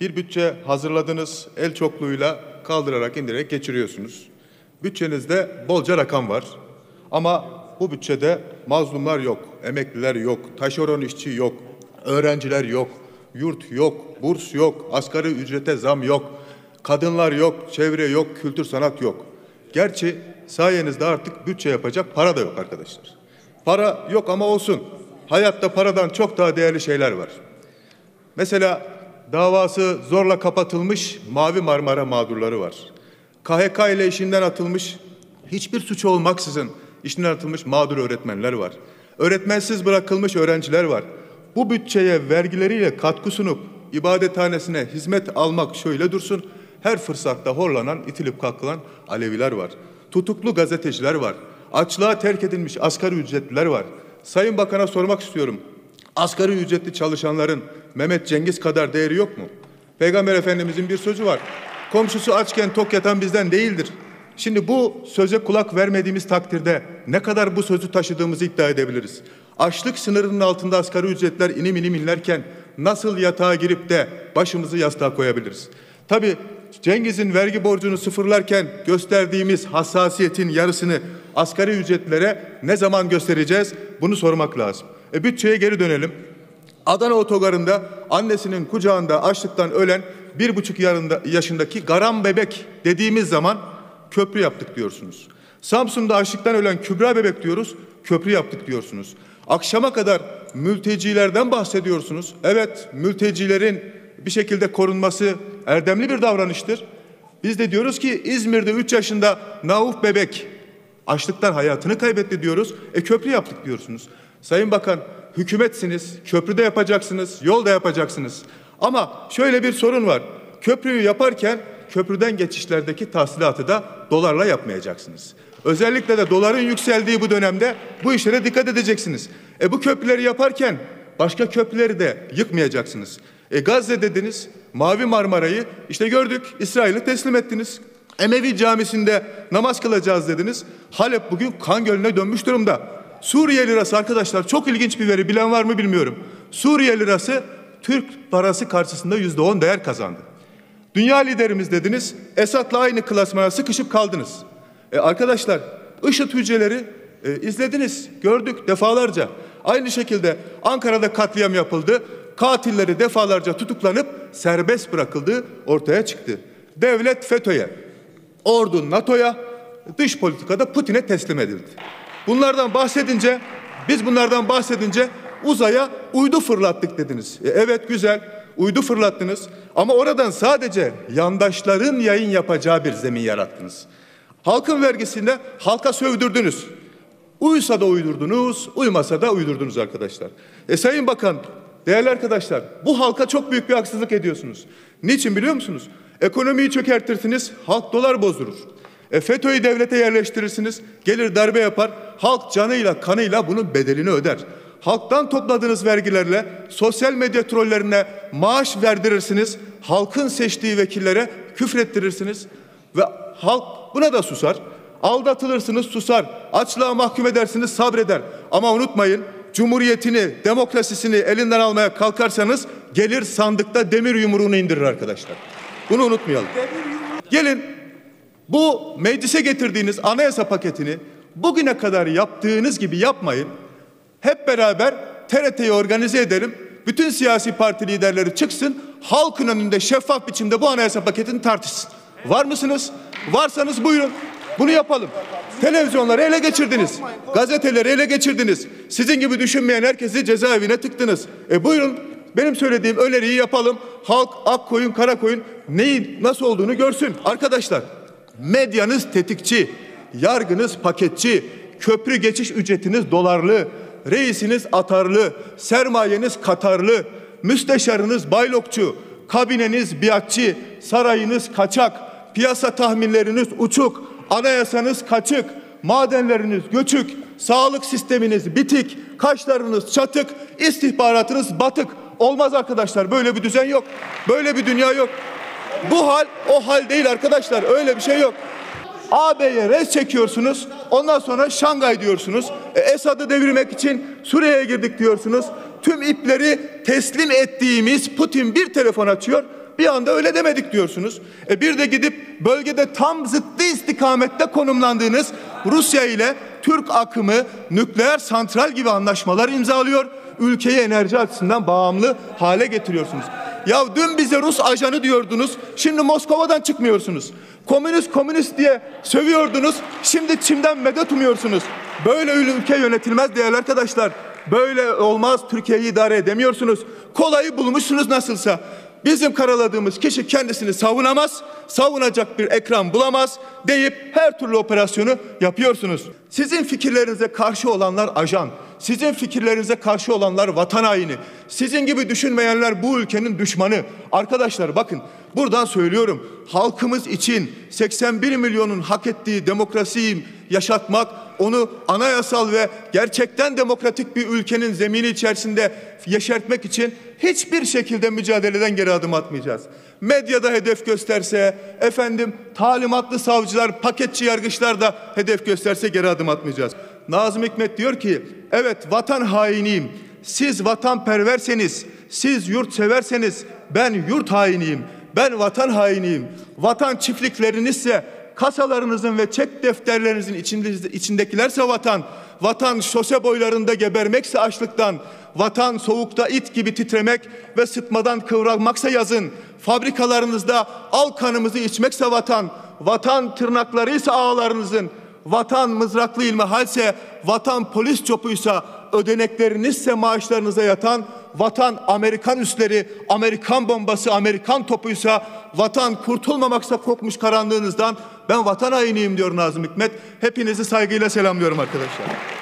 Bir bütçe hazırladınız, el çokluğuyla kaldırarak indirerek geçiriyorsunuz. Bütçenizde bolca rakam var ama bu bütçede mazlumlar yok, emekliler yok, taşeron işçi yok, öğrenciler yok, yurt yok, burs yok, asgari ücrete zam yok, kadınlar yok, çevre yok, kültür sanat yok. Gerçi sayenizde artık bütçe yapacak para da yok arkadaşlar. Para yok ama olsun. Hayatta paradan çok daha değerli şeyler var. Mesela davası zorla kapatılmış Mavi Marmara mağdurları var. KHK ile işinden atılmış, hiçbir suçu olmaksızın işinden atılmış mağdur öğretmenler var. Öğretmensiz bırakılmış öğrenciler var. Bu bütçeye vergileriyle katkı sunup ibadethanesine hizmet almak şöyle dursun, her fırsatta horlanan, itilip kalkılan Aleviler var. Tutuklu gazeteciler var. Açlığa terk edilmiş asgari ücretliler var. Sayın Bakan'a sormak istiyorum. Asgari ücretli çalışanların Mehmet Cengiz kadar değeri yok mu? Peygamber Efendimizin bir sözü var. Komşusu açken tok yatan bizden değildir. Şimdi bu söze kulak vermediğimiz takdirde ne kadar bu sözü taşıdığımızı iddia edebiliriz? Açlık sınırının altında asgari ücretler inim inim inlerken nasıl yatağa girip de başımızı yastığa koyabiliriz? Tabii Cengiz'in vergi borcunu sıfırlarken gösterdiğimiz hassasiyetin yarısını asgari ücretlere ne zaman göstereceğiz? Bunu sormak lazım. Bütçeye geri dönelim. Adana otogarında annesinin kucağında açlıktan ölen 1,5 yaşındaki Garam bebek dediğimiz zaman köprü yaptık diyorsunuz. Samsun'da açlıktan ölen Kübra bebek diyoruz, köprü yaptık diyorsunuz. Akşama kadar mültecilerden bahsediyorsunuz. Evet, mültecilerin bir şekilde korunması erdemli bir davranıştır. Biz de diyoruz ki İzmir'de 3 yaşında Nauf bebek açlıktan hayatını kaybetti diyoruz. Köprü yaptık diyorsunuz. Sayın Bakan, hükümetsiniz, köprüde yapacaksınız, yolda yapacaksınız. Ama şöyle bir sorun var. Köprüyü yaparken köprüden geçişlerdeki tahsilatı da dolarla yapmayacaksınız. Özellikle de doların yükseldiği bu dönemde bu işlere dikkat edeceksiniz. Bu köprüleri yaparken başka köprüleri de yıkmayacaksınız. Gazze dediniz, Mavi Marmara'yı işte gördük, İsrail'e teslim ettiniz. Emevi camisinde namaz kılacağız dediniz. Halep bugün kan gölüne dönmüş durumda. Suriye lirası arkadaşlar, çok ilginç bir veri, bilen var mı bilmiyorum. Suriye lirası Türk parası karşısında %10 değer kazandı. Dünya liderimiz dediniz, Esad'la aynı klasmana sıkışıp kaldınız. Arkadaşlar, IŞİD hücreleri izlediniz, gördük defalarca. Aynı şekilde Ankara'da katliam yapıldı. Katilleri defalarca tutuklanıp serbest bırakıldığı ortaya çıktı. Devlet FETÖ'ye, ordu NATO'ya, dış politikada Putin'e teslim edildi. Biz bunlardan bahsedince uzaya uydu fırlattık dediniz. Evet, güzel, uydu fırlattınız ama oradan sadece yandaşların yayın yapacağı bir zemin yarattınız. Halkın vergisinde halka sövdürdünüz. Uysa da uydurdunuz, uymasa da uydurdunuz arkadaşlar. Sayın Bakan, değerli arkadaşlar, bu halka çok büyük bir haksızlık ediyorsunuz. Niçin biliyor musunuz? Ekonomiyi çökertirsiniz, halk dolar bozdurur. FETÖ'yü devlete yerleştirirsiniz, gelir darbe yapar, halk canıyla kanıyla bunun bedelini öder. Halktan topladığınız vergilerle sosyal medya trollerine maaş verdirirsiniz, halkın seçtiği vekillere küfrettirirsiniz ve halk buna da susar. Aldatılırsınız, susar, açlığa mahkum edersiniz, sabreder. Ama unutmayın, cumhuriyetini, demokrasisini elinden almaya kalkarsanız gelir sandıkta demir yumruğunu indirir arkadaşlar. Bunu unutmayalım. Gelin bu meclise getirdiğiniz anayasa paketini bugüne kadar yaptığınız gibi yapmayın. Hep beraber TRT'yi organize edelim. Bütün siyasi parti liderleri çıksın, halkın önünde şeffaf biçimde bu anayasa paketini tartışsın. Var mısınız? Varsanız buyurun. Bunu yapalım. Televizyonları ele geçirdiniz. Gazeteleri ele geçirdiniz. Sizin gibi düşünmeyen herkesi cezaevine tıktınız. Buyurun, benim söylediğim öneriyi yapalım. Halk Akkoyun, Karakoyun neyin nasıl olduğunu görsün. Arkadaşlar, medyanız tetikçi, yargınız paketçi, köprü geçiş ücretiniz dolarlı, reisiniz atarlı, sermayeniz katarlı, müsteşarınız ByLockçu, kabineniz biatçı, sarayınız kaçak, piyasa tahminleriniz uçuk, anayasanız kaçık, madenleriniz göçük, sağlık sisteminiz bitik, kaşlarınız çatık, istihbaratınız batık. Olmaz arkadaşlar, böyle bir düzen yok, böyle bir dünya yok. Bu hal o hal değil arkadaşlar, öyle bir şey yok. AB'ye res çekiyorsunuz, ondan sonra Şanghay diyorsunuz, Esad'ı devirmek için Suriye'ye girdik diyorsunuz. Tüm ipleri teslim ettiğimiz Putin bir telefon açıyor, Bir anda öyle demedik diyorsunuz. Bir de gidip bölgede tam zıttı istikamette konumlandığınız Rusya ile Türk Akımı nükleer santral gibi anlaşmalar imzalıyor. Ülkeyi enerji açısından bağımlı hale getiriyorsunuz. Ya dün bize Rus ajanı diyordunuz. Şimdi Moskova'dan çıkmıyorsunuz. Komünist komünist diye sövüyordunuz. Şimdi Çin'den medet umuyorsunuz. Böyle ülke yönetilmez değerli arkadaşlar. Böyle olmaz. Türkiye'yi idare edemiyorsunuz. Kolayı bulmuşsunuz nasılsa. Bizim karaladığımız kişi kendisini savunamaz, savunacak bir ekran bulamaz deyip her türlü operasyonu yapıyorsunuz. Sizin fikirlerinize karşı olanlar ajan, sizin fikirlerinize karşı olanlar vatan haini, sizin gibi düşünmeyenler bu ülkenin düşmanı. Arkadaşlar bakın, buradan söylüyorum, halkımız için 81 milyonun hak ettiği demokrasiyi yaşatmak, onu anayasal ve gerçekten demokratik bir ülkenin zemini içerisinde yeşertmek için hiçbir şekilde mücadeleden geri adım atmayacağız. Medyada hedef gösterse, efendim talimatlı savcılar, paketçi yargıçlar da hedef gösterse geri adım atmayacağız. Nazım Hikmet diyor ki, evet vatan hainiyim, siz vatanperverseniz, siz yurtseverseniz ben yurt hainiyim, ben vatan hainiyim, vatan çiftliklerinizse, kasalarınızın ve çek defterlerinizin içindekilerse vatan, vatan şose boylarında gebermekse açlıktan, vatan soğukta it gibi titremek ve sıtmadan kıvranmaksa yazın, fabrikalarınızda al kanımızı içmekse vatan, vatan tırnaklarıysa ağlarınızın, vatan mızraklı ilmihalse, vatan polis çopuysa, ödeneklerinizse maaşlarınıza yatan, vatan Amerikan üsleri, Amerikan bombası, Amerikan topuysa, vatan kurtulmamaksa korkmuş karanlığınızdan, ben vatan hainiyim diyor Nazım Hikmet. Hepinizi saygıyla selamlıyorum arkadaşlar.